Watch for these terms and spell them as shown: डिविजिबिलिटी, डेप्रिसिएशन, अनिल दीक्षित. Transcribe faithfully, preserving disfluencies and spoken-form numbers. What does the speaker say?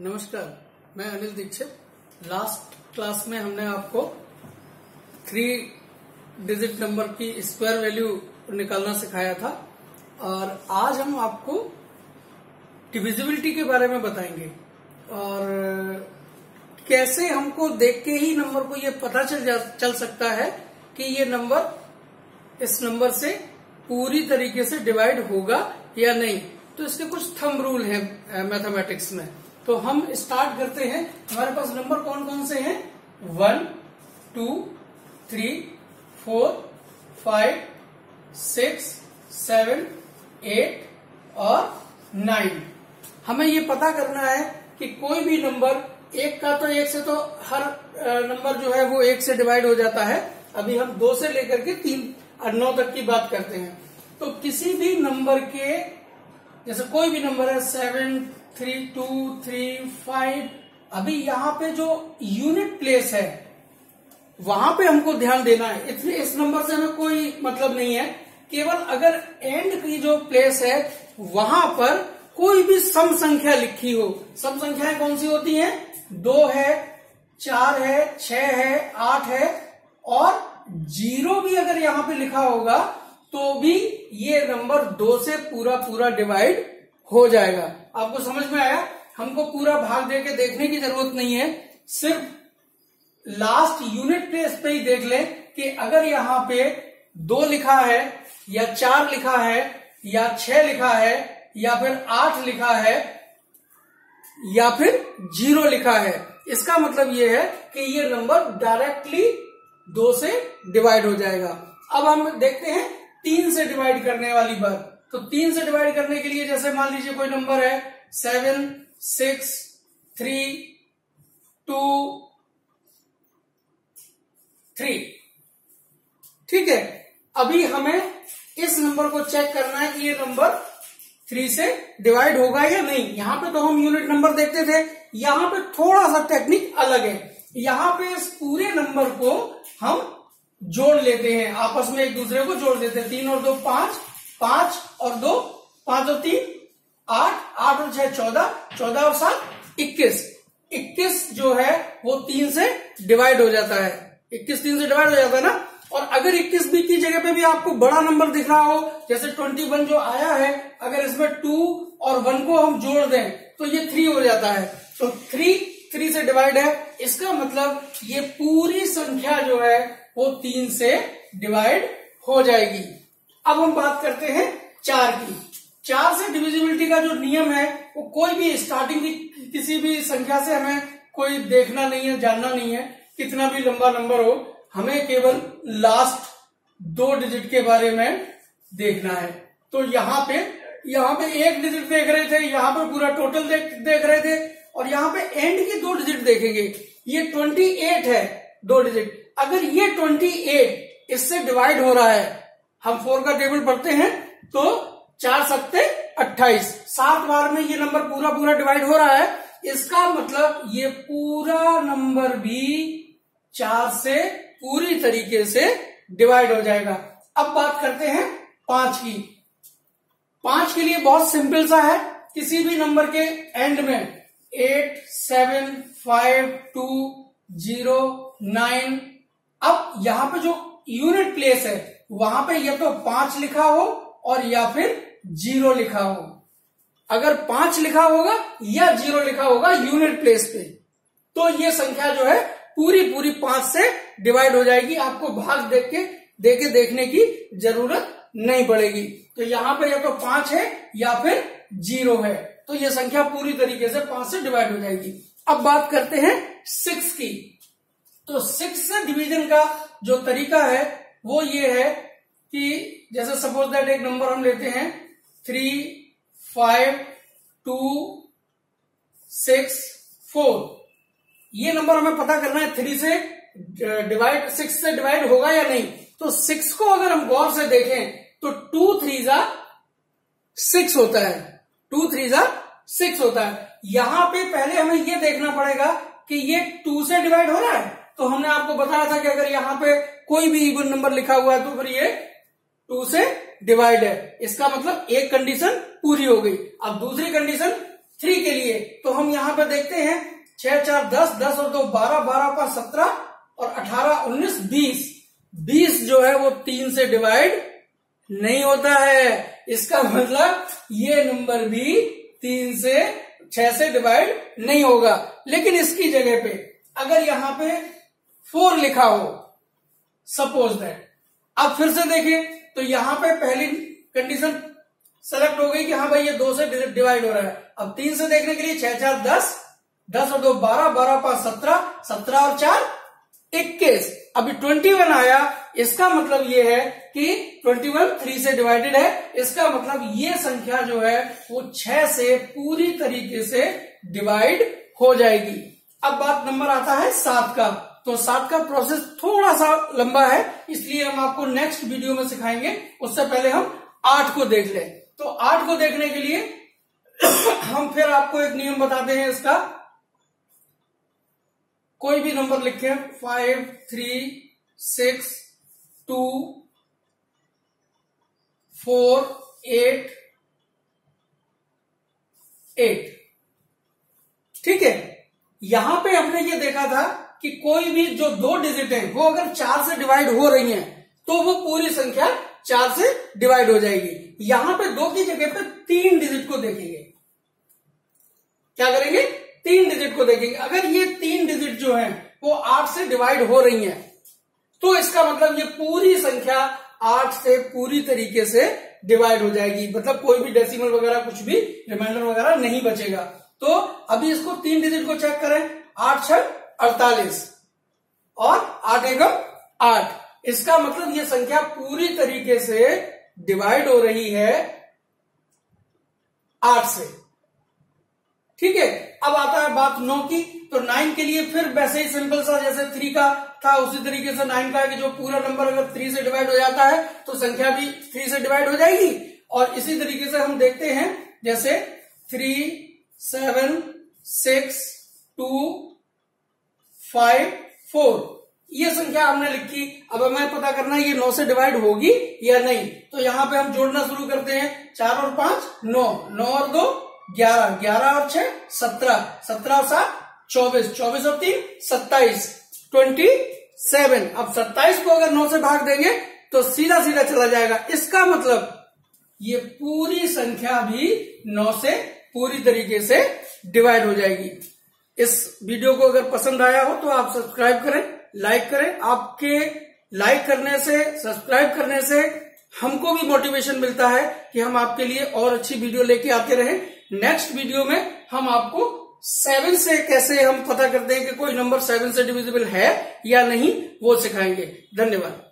नमस्कार, मैं अनिल दीक्षित। Last class में हमने आपको थ्री डिजिट नंबर की स्क्वायर वैल्यू निकालना सिखाया था और आज हम आपको डिविजिबिलिटी के बारे में बताएंगे और कैसे हमको देख के ही नंबर को ये पता चल चल सकता है कि ये नंबर इस नंबर से पूरी तरीके से डिवाइड होगा या नहीं। तो इसके कुछ थंब रूल हैं मैथमेटिक्स में। तो हम स्टार्ट करते हैं। हमारे पास नंबर कौन कौन से हैं? One, two, three, four, five, six, seven, eight और नाइन। हमें ये पता करना है कि कोई भी नंबर एक का तो एक से तो हर नंबर जो है वो एक से डिवाइड हो जाता है। अभी हम दो से लेकर के तीन और नौ तक की बात करते हैं। तो किसी भी नंबर के, जैसे कोई भी नंबर है seven, three, two, three, five, अभी यहाँ पे जो यूनिट प्लेस है वहां पे हमको ध्यान देना है। इसलिए इस नंबर से हमें कोई मतलब नहीं है। केवल अगर एंड की जो प्लेस है वहां पर कोई भी सम संख्या लिखी हो। सम संख्याएं कौन सी होती हैं? दो है, चार है, छह है, आठ है और जीरो भी अगर यहाँ पे लिखा होगा तो भी ये नंबर दो से पूरा पूरा डिवाइड हो जाएगा। आपको समझ में आया? हमको पूरा भाग देके देखने की जरूरत नहीं है, सिर्फ लास्ट यूनिट प्लेस पे ही देख लें कि अगर यहाँ पे दो लिखा है या चार लिखा है या छह लिखा है या फिर आठ लिखा है या फिर जीरो लिखा है, इसका मतलब ये है कि ये नंबर डायरेक्टली दो से डिवाइड हो जाएगा। अब हम देखते हैं तीन से डिवाइड करने वाली बात। तो तीन से डिवाइड करने के लिए, जैसे मान लीजिए कोई नंबर है seven, six, three, two, three, ठीक है। अभी हमें इस नंबर को चेक करना है कि ये नंबर थ्री से डिवाइड होगा या नहीं। यहां पे तो हम यूनिट नंबर देखते थे, यहां पे थोड़ा सा टेक्निक अलग है। यहां पे इस पूरे नंबर को हम जोड़ लेते हैं, आपस में एक दूसरे को जोड़ देते हैं। तीन और दो पांच, पांच और दो, पांच और तीन आठ, आठ और छह चौदह, चौदह और सात इक्कीस। इक्कीस जो है वो तीन से डिवाइड हो जाता है। इक्कीस तीन से डिवाइड हो जाता है ना। और अगर इक्कीस भी की जगह पे भी आपको बड़ा नंबर दिख रहा हो, जैसे ट्वेंटी वन जो आया है, अगर इसमें टू और वन को हम जोड़ दें तो ये थ्री हो जाता है। तो थ्री थ्री से डिवाइड है, इसका मतलब ये पूरी संख्या जो है वो तीन से डिवाइड हो जाएगी। अब हम बात करते हैं चार की। चार से डिविजिबिलिटी का जो नियम है वो कोई भी स्टार्टिंग की किसी भी संख्या से हमें कोई देखना नहीं है, जानना नहीं है, कितना भी लंबा नंबर हो। हमें केवल लास्ट दो डिजिट के बारे में देखना है। तो यहाँ पे यहाँ पे एक डिजिट देख रहे थे, यहाँ पे पूरा टोटल देख, देख रहे थे और यहाँ पे एंड की दो डिजिट देखेंगे। ये ट्वेंटी एट है, दो डिजिट। अगर ये ट्वेंटी एट इससे डिवाइड हो रहा है, हम फोर का टेबल पढ़ते हैं, तो चार सत्ते अट्ठाईस, सात बार में ये नंबर पूरा पूरा डिवाइड हो रहा है। इसका मतलब ये पूरा नंबर भी चार से पूरी तरीके से डिवाइड हो जाएगा। अब बात करते हैं पांच की। पांच के लिए बहुत सिंपल सा है। किसी भी नंबर के एंड में eight, seven, five, two, zero, nine, अब यहां पे जो यूनिट प्लेस है वहां पे या तो पांच लिखा हो और या फिर जीरो लिखा हो। अगर पांच लिखा होगा या जीरो लिखा होगा यूनिट प्लेस पे, तो ये संख्या जो है पूरी पूरी पांच से डिवाइड हो जाएगी। आपको भाग देख के देके देखने की जरूरत नहीं पड़ेगी। तो यहाँ पे या तो पांच है या फिर जीरो है, तो ये संख्या पूरी तरीके से पांच से डिवाइड हो जाएगी। अब बात करते हैं सिक्स की। तो सिक्स से डिवीजन का जो तरीका है वो ये है कि जैसे सपोज दैट एक नंबर हम लेते हैं three, five, two, six, four. ये नंबर हमें पता करना है थ्री से डिवाइड सिक्स से डिवाइड होगा या नहीं। तो सिक्स को अगर हम गौर से देखें तो टू थ्री जा सिक्स होता है, टू थ्री जा सिक्स होता है। यहां पे पहले हमें ये देखना पड़ेगा कि ये टू से डिवाइड हो रहा है। तो हमने आपको बताया था कि अगर यहाँ पे कोई भी इवन नंबर लिखा हुआ है तो फिर ये टू से डिवाइड है। इसका मतलब एक कंडीशन पूरी हो गई। अब दूसरी कंडीशन थ्री के लिए। तो हम यहाँ पर देखते हैं छह चार दस, दस और दो बारह, बारह पांच सत्रह और अठारह उन्नीस बीस। बीस जो है वो तीन से डिवाइड नहीं होता है, इसका मतलब ये नंबर भी तीन से छह से डिवाइड नहीं होगा। लेकिन इसकी जगह पे अगर यहाँ पे फोर लिखा हो सपोज दैट, अब फिर से देखें तो यहाँ पे पहली कंडीशन सेलेक्ट हो गई कि हाँ भाई ये दो से डिवाइड हो रहा है। अब तीन से देखने के लिए छह चार दस, दस और दो बारह, बारह पांच सत्रह, सत्रह और चार इक्कीस, अभी ट्वेंटी वन आया। इसका मतलब ये है कि ट्वेंटी वन थ्री से डिवाइडेड है, इसका मतलब ये संख्या जो है वो छह से पूरी तरीके से डिवाइड हो जाएगी। अब बात नंबर आता है सात का, तो सात का प्रोसेस थोड़ा सा लंबा है, इसलिए हम आपको नेक्स्ट वीडियो में सिखाएंगे। उससे पहले हम आठ को देख लें। तो आठ को देखने के लिए हम फिर आपको एक नियम बताते हैं इसका। कोई भी नंबर लिखें five three six two four eight eight, ठीक है। यहां पे हमने ये देखा था कि कोई भी जो दो डिजिट है वो अगर चार से डिवाइड हो रही है तो वो पूरी संख्या चार से डिवाइड हो जाएगी। यहां पे दो की जगह पे तीन डिजिट को देखेंगे, क्या करेंगे, तीन डिजिट को देखेंगे। अगर ये तीन डिजिट जो है वो आठ से डिवाइड हो रही है तो इसका मतलब ये पूरी संख्या आठ से पूरी तरीके से डिवाइड हो जाएगी, मतलब कोई भी डेसिमल वगैरह कुछ भी रिमाइंडर वगैरह नहीं बचेगा। तो अभी इसको तीन डिजिट को चेक करें, आठ छह अड़तालीस और आठ एकम आठ, इसका मतलब ये संख्या पूरी तरीके से डिवाइड हो रही है आठ से, ठीक है। अब आता है बात नौ की, तो नाइन के लिए फिर वैसे ही सिंपल सा जैसे थ्री का था उसी तरीके से नाइन का है कि जो पूरा नंबर अगर थ्री से डिवाइड हो जाता है तो संख्या भी थ्री से डिवाइड हो जाएगी। और इसी तरीके से हम देखते हैं जैसे three seven six two five four, ये संख्या हमने लिखी। अब हमें पता करना है ये नौ से डिवाइड होगी या नहीं, तो यहाँ पे हम जोड़ना शुरू करते हैं। चार और पांच नौ, नौ और दो ग्यारह, ग्यारह और छह सत्रह, सत्रह और सात चौबीस, चौबीस और तीन सत्ताईस, ट्वेंटी सेवन। अब सत्ताईस को अगर नौ से भाग देंगे तो सीधा सीधा चला जाएगा, इसका मतलब ये पूरी संख्या भी नौ से पूरी तरीके से डिवाइड हो जाएगी। इस वीडियो को अगर पसंद आया हो तो आप सब्सक्राइब करें, लाइक करें। आपके लाइक करने से, सब्सक्राइब करने से हमको भी मोटिवेशन मिलता है कि हम आपके लिए और अच्छी वीडियो लेके आते रहें। नेक्स्ट वीडियो में हम आपको सेवन से कैसे हम पता करते हैं कि कोई नंबर सेवन से डिविजिबल है या नहीं वो सिखाएंगे। धन्यवाद।